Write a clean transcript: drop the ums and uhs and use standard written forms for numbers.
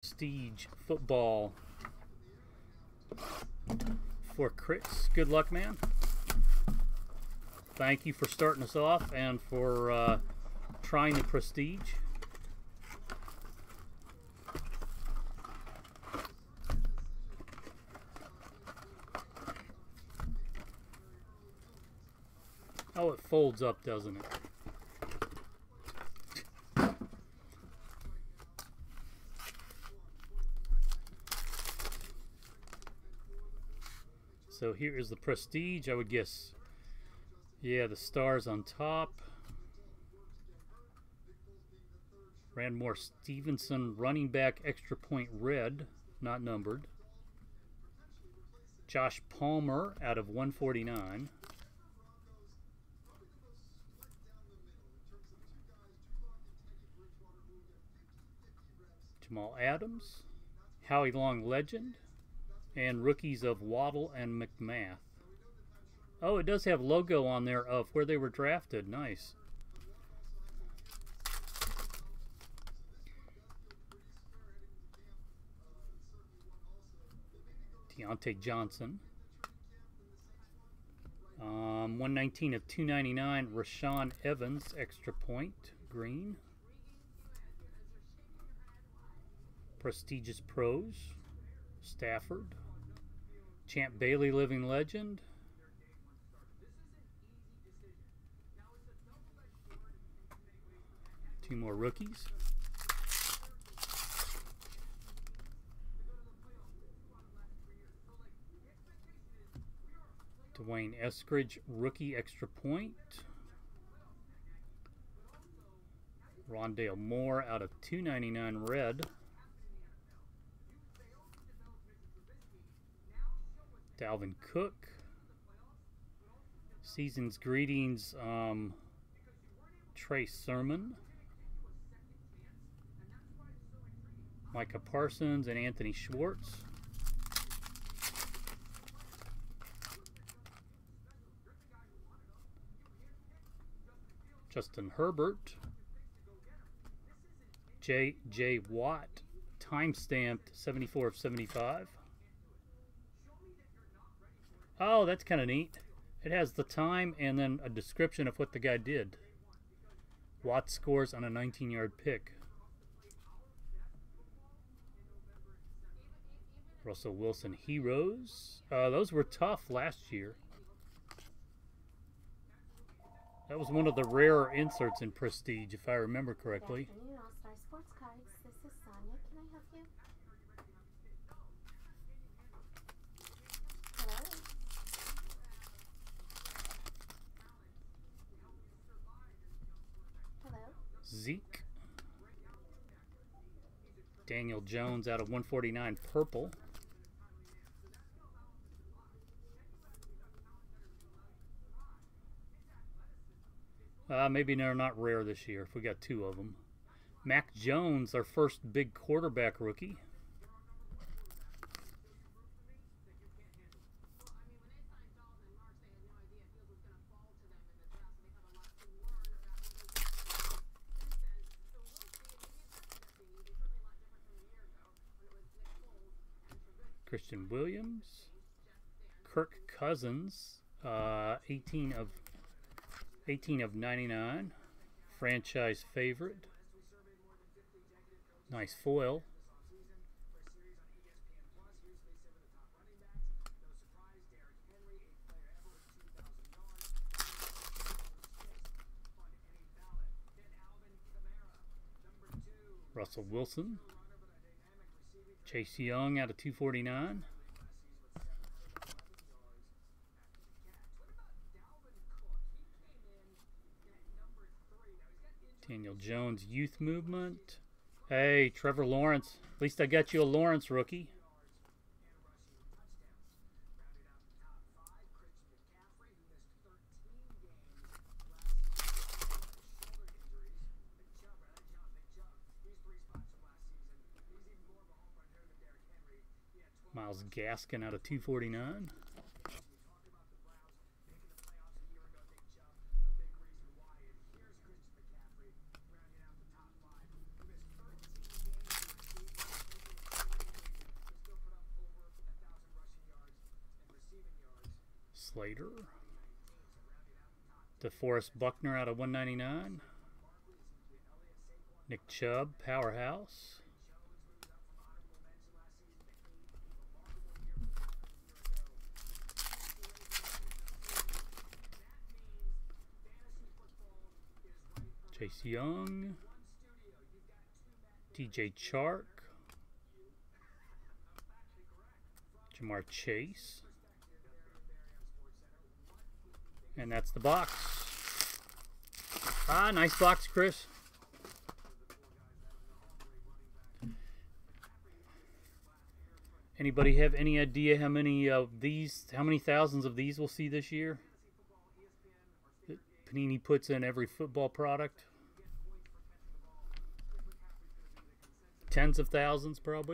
Prestige football for crits. Good luck, man. Thank you for starting us off and for trying the Prestige. Oh, it folds up, doesn't it? So here is the Prestige, I would guess. Yeah, the stars on top. Rand Moore Stevenson, running back, extra point red, not numbered. Josh Palmer out of 149. Jamal Adams, Howie Long legend, and rookies of Waddle and McMath. Oh, it does have logo on there of where they were drafted. Nice. Deontay Johnson. 119 of 299, Rashawn Evans, extra point, green. Prestigious Pros, Stafford. Champ Bailey, living legend. Two more rookies. Dwayne Eskridge, rookie, extra point. Rondale Moore out of 299, red. Alvin Cook. Season's greetings, Trey Sermon. Micah Parsons and Anthony Schwartz. Justin Herbert. J. Watt, time-stamped 74 of 75. Oh, that's kind of neat. It has the time and then a description of what the guy did. Watt scores on a 19-yard pick. Russell Wilson heroes. Those were tough last year. That was one of the rarer inserts in Prestige, if I remember correctly. Zeke. Daniel Jones out of 149, purple. Maybe they're not rare this year if we got two of them. Mac Jones, our first big quarterback rookie. Christian Williams, Kirk Cousins, 18 of 99, franchise favorite. Nice foil. Russell Wilson. Chase Young out of 249. Daniel Jones, youth movement. Hey, Trevor Lawrence. At least I got you a Lawrence rookie. Gaskin out of 249. Slater. DeForest Buckner out of 199. Nick Chubb, powerhouse. Chase Young. DJ Chark. Jamar Chase. And that's the box. Ah, nice box, Chris. Anybody have any idea how many of these, how many thousands of these we'll see this year? That Panini puts in every football product. Tens of thousands, probably.